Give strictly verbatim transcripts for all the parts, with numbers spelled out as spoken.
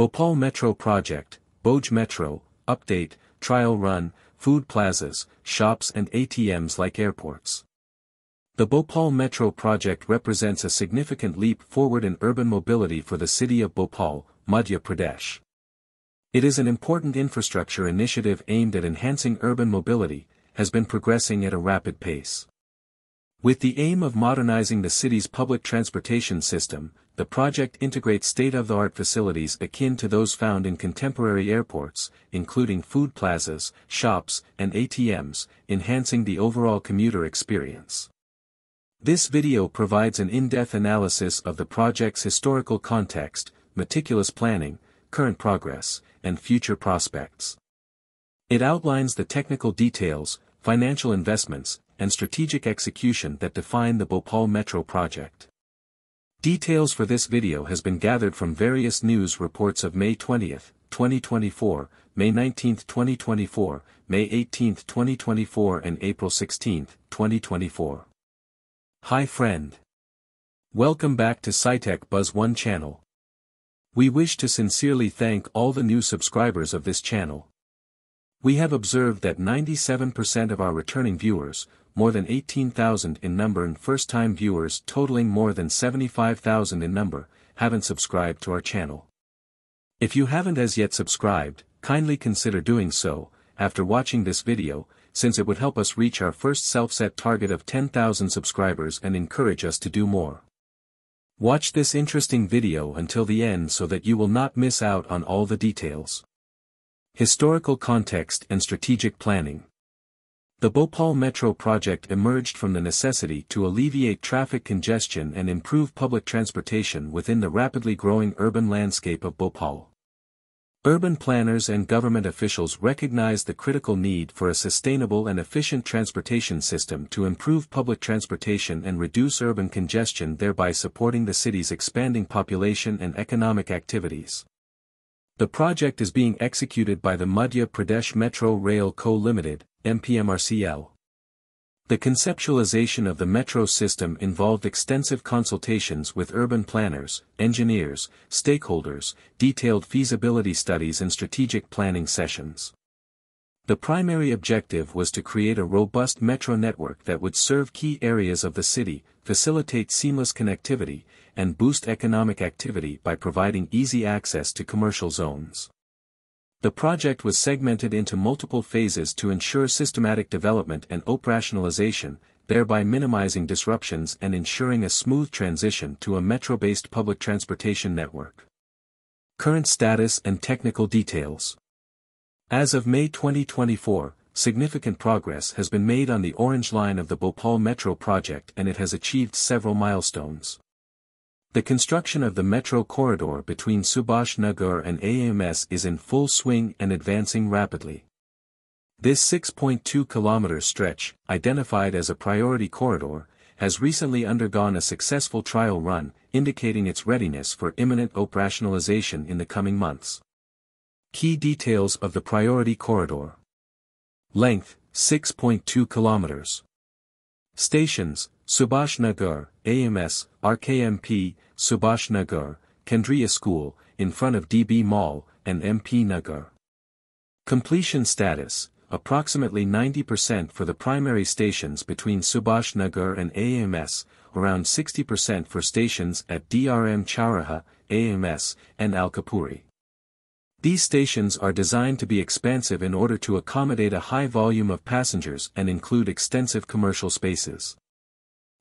Bhopal Metro Project, Bhoj Metro, Update, Trial Run, Food Plazas, Shops and A T Ms like airports. The Bhopal Metro project represents a significant leap forward in urban mobility for the city of Bhopal, Madhya Pradesh. It is an important infrastructure initiative aimed at enhancing urban mobility, has been progressing at a rapid pace. With the aim of modernizing the city's public transportation system, the project integrates state-of-the-art facilities akin to those found in contemporary airports, including food plazas, shops, and A T Ms, enhancing the overall commuter experience. This video provides an in-depth analysis of the project's historical context, meticulous planning, current progress, and future prospects. It outlines the technical details, financial investments, and strategic execution that define the Bhopal Metro project. Details for this video has been gathered from various news reports of May twentieth, twenty twenty-four, May nineteenth, twenty twenty-four, May eighteenth, twenty twenty-four and April sixteenth, twenty twenty-four. Hi friend. Welcome back to SciTech Buzz one channel. We wish to sincerely thank all the new subscribers of this channel. We have observed that ninety-seven percent of our returning viewers, more than eighteen thousand in number, and first-time viewers totaling more than seventy-five thousand in number, haven't subscribed to our channel. If you haven't as yet subscribed, kindly consider doing so, after watching this video, since it would help us reach our first self-set target of ten thousand subscribers and encourage us to do more. Watch this interesting video until the end so that you will not miss out on all the details. Historical context and strategic planning. The Bhopal Metro project emerged from the necessity to alleviate traffic congestion and improve public transportation within the rapidly growing urban landscape of Bhopal. Urban planners and government officials recognized the critical need for a sustainable and efficient transportation system to improve public transportation and reduce urban congestion, thereby supporting the city's expanding population and economic activities. The project is being executed by the Madhya Pradesh Metro Rail Co Limited, M P M R C L. The conceptualization of the metro system involved extensive consultations with urban planners, engineers, stakeholders, detailed feasibility studies and strategic planning sessions. The primary objective was to create a robust metro network that would serve key areas of the city, facilitate seamless connectivity, and boost economic activity by providing easy access to commercial zones. The project was segmented into multiple phases to ensure systematic development and operationalization, thereby minimizing disruptions and ensuring a smooth transition to a metro-based public transportation network. Current status and technical details. As of May twenty twenty-four, significant progress has been made on the Orange Line of the Bhopal Metro project, and it has achieved several milestones. The construction of the metro corridor between Subhash Nagar and A I I M S is in full swing and advancing rapidly. This six point two kilometer stretch, identified as a priority corridor, has recently undergone a successful trial run, indicating its readiness for imminent operationalization in the coming months. Key details of the priority corridor. Length, six point two kilometers. Stations, Subhash Nagar, A I I M S, R K M P, Subhash Nagar, Kendriya School, in front of D B Mall, and M P Nagar. Completion status, approximately ninety percent for the primary stations between Subhash Nagar and A I I M S, around sixty percent for stations at D R M Chauraha, A I I M S, and Alkapuri. These stations are designed to be expansive in order to accommodate a high volume of passengers and include extensive commercial spaces.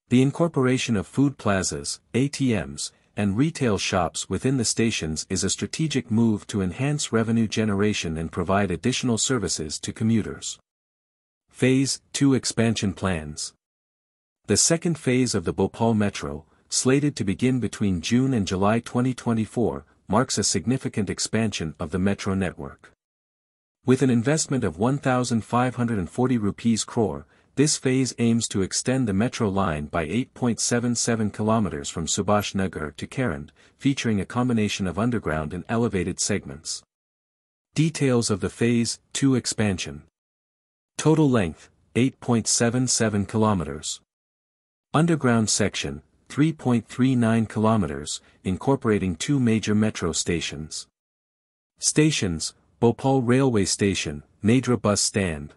The incorporation of food plazas, A T Ms, and retail shops within the stations is a strategic move to enhance revenue generation and provide additional services to commuters. Phase two Expansion Plans. The second phase of the Bhopal Metro, slated to begin between June and July twenty twenty-four, marks a significant expansion of the metro network. With an investment of one thousand five hundred forty rupees crore, this phase aims to extend the metro line by eight point seven seven kilometers from Subhash Nagar to Karond, featuring a combination of underground and elevated segments. Details of the Phase two expansion. Total length, eight point seven seven kilometers. Underground section, three point three nine kilometers, incorporating two major metro stations. Stations, Bhopal Railway Station, Nadra Bus Stand.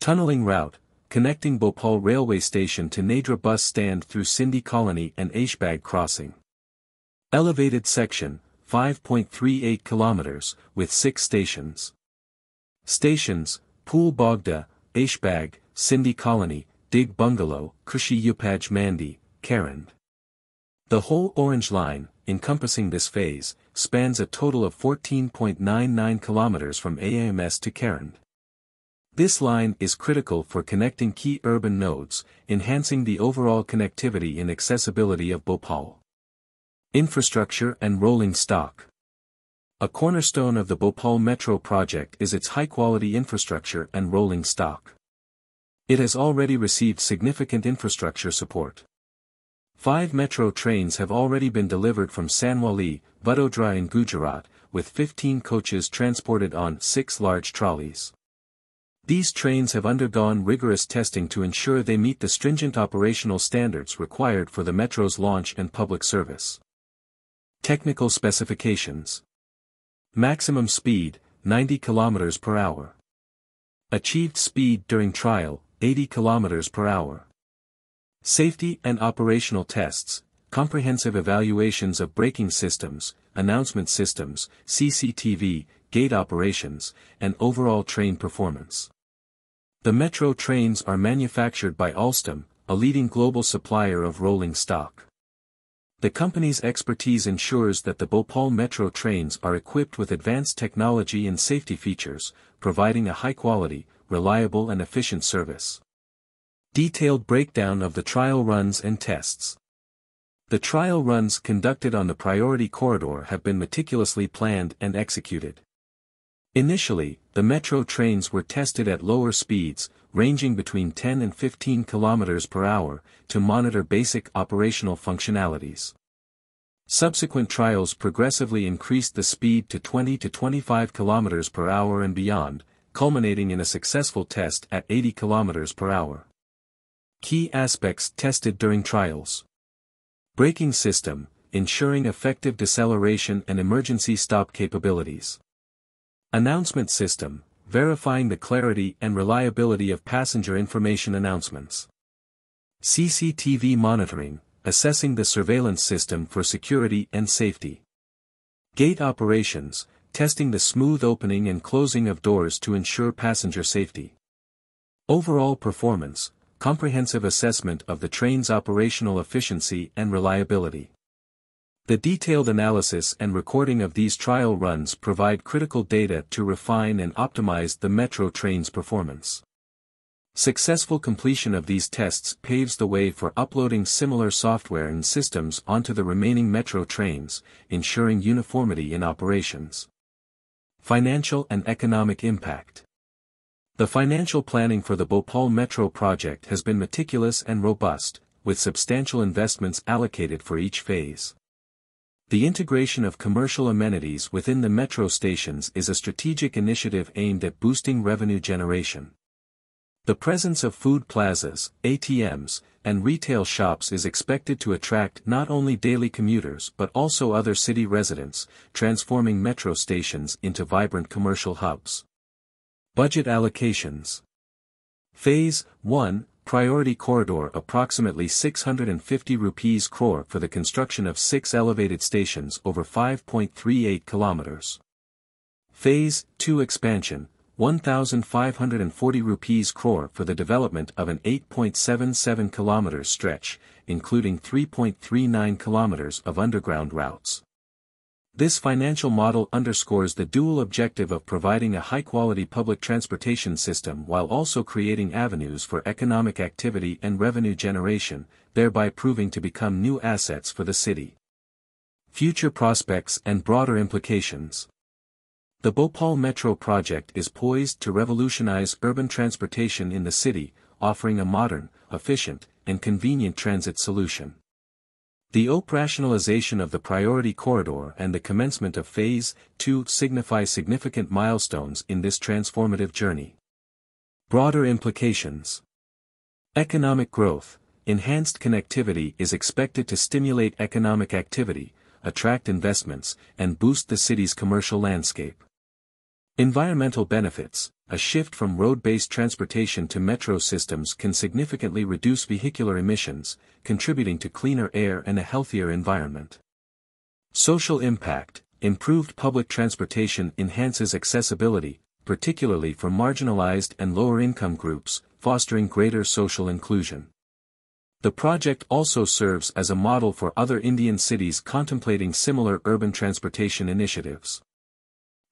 Tunneling route, connecting Bhopal Railway Station to Nadra Bus Stand through Sindhi Colony and Aishbag crossing. Elevated section, five point three eight kilometers, with six stations. Stations, Pool Bogda, Aishbag, Sindhi Colony, Dig Bungalow, Kushi Upaj Mandi, Karond. The whole Orange Line, encompassing this phase, spans a total of fourteen point nine nine kilometers from A I I M S to Karond. This line is critical for connecting key urban nodes, enhancing the overall connectivity and accessibility of Bhopal. Infrastructure and rolling stock. A cornerstone of the Bhopal Metro project is its high-quality infrastructure and rolling stock. It has already received significant infrastructure support. Five metro trains have already been delivered from Sanwali, Vadodara and Gujarat, with fifteen coaches transported on six large trolleys. These trains have undergone rigorous testing to ensure they meet the stringent operational standards required for the metro's launch and public service. Technical specifications. Maximum speed, ninety kilometers per hour. Achieved speed during trial, eighty kilometers per hour. Safety and operational tests, comprehensive evaluations of braking systems, announcement systems, C C T V, gate operations, and overall train performance. The metro trains are manufactured by Alstom, a leading global supplier of rolling stock. The company's expertise ensures that the Bhopal metro trains are equipped with advanced technology and safety features, providing a high-quality, reliable and efficient service. Detailed breakdown of the trial runs and tests. The trial runs conducted on the priority corridor have been meticulously planned and executed. Initially, the metro trains were tested at lower speeds, ranging between ten and fifteen kilometers per hour, to monitor basic operational functionalities. Subsequent trials progressively increased the speed to twenty to twenty-five kilometers per hour and beyond, culminating in a successful test at eighty kilometers per hour. Key aspects tested during trials. Braking system, ensuring effective deceleration and emergency stop capabilities. Announcement system, verifying the clarity and reliability of passenger information announcements. C C T V monitoring, assessing the surveillance system for security and safety. Gate operations, testing the smooth opening and closing of doors to ensure passenger safety. Overall performance, comprehensive assessment of the train's operational efficiency and reliability. The detailed analysis and recording of these trial runs provide critical data to refine and optimize the metro train's performance. Successful completion of these tests paves the way for uploading similar software and systems onto the remaining metro trains, ensuring uniformity in operations. Financial and economic impact. The financial planning for the Bhopal Metro project has been meticulous and robust, with substantial investments allocated for each phase. The integration of commercial amenities within the metro stations is a strategic initiative aimed at boosting revenue generation. The presence of food plazas, A T Ms, and retail shops is expected to attract not only daily commuters but also other city residents, transforming metro stations into vibrant commercial hubs. Budget allocations. Phase one. Priority corridor, approximately six hundred fifty rupees crore for the construction of six elevated stations over five point three eight kilometers. Phase two expansion, one thousand five hundred forty rupees crore for the development of an eight point seven seven kilometers stretch, including three point three nine kilometers of underground routes. This financial model underscores the dual objective of providing a high-quality public transportation system while also creating avenues for economic activity and revenue generation, thereby proving to become new assets for the city. Future prospects and broader implications. The Bhopal Metro project is poised to revolutionize urban transportation in the city, offering a modern, efficient, and convenient transit solution. The operationalization of the priority corridor and the commencement of Phase two signify significant milestones in this transformative journey. Broader implications. Economic growth. Enhanced connectivity is expected to stimulate economic activity, attract investments, and boost the city's commercial landscape. Environmental benefits: a shift from road-based transportation to metro systems can significantly reduce vehicular emissions, contributing to cleaner air and a healthier environment. Social impact: improved public transportation enhances accessibility, particularly for marginalized and lower-income groups, fostering greater social inclusion. The project also serves as a model for other Indian cities contemplating similar urban transportation initiatives.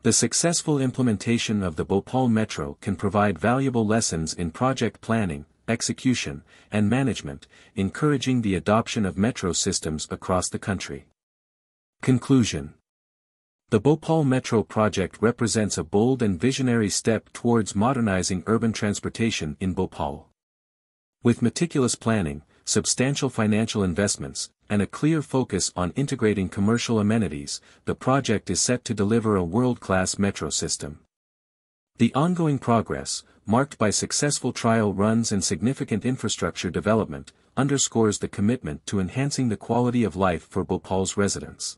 The successful implementation of the Bhopal Metro can provide valuable lessons in project planning, execution, and management, encouraging the adoption of metro systems across the country. Conclusion: the Bhopal Metro project represents a bold and visionary step towards modernizing urban transportation in Bhopal. With meticulous planning, substantial financial investments, and a clear focus on integrating commercial amenities, the project is set to deliver a world-class metro system. The ongoing progress, marked by successful trial runs and significant infrastructure development, underscores the commitment to enhancing the quality of life for Bhopal's residents.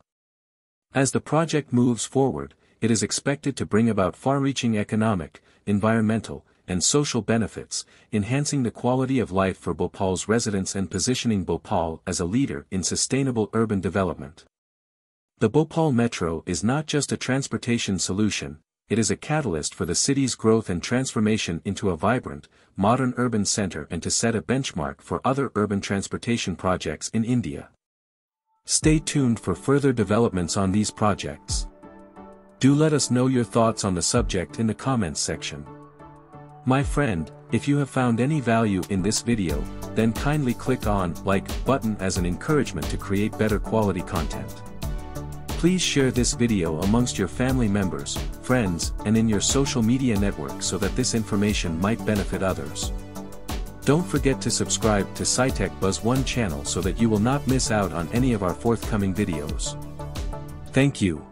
As the project moves forward, it is expected to bring about far-reaching economic, environmental, and social benefits, enhancing the quality of life for Bhopal's residents and positioning Bhopal as a leader in sustainable urban development. The Bhopal Metro is not just a transportation solution, it is a catalyst for the city's growth and transformation into a vibrant, modern urban center and to set a benchmark for other urban transportation projects in India. Stay tuned for further developments on these projects. Do let us know your thoughts on the subject in the comments section. My friend, if you have found any value in this video, then kindly click on like button as an encouragement to create better quality content. Please share this video amongst your family members, friends, and in your social media network so that this information might benefit others. Don't forget to subscribe to SciTech Buzz one channel so that you will not miss out on any of our forthcoming videos. Thank you.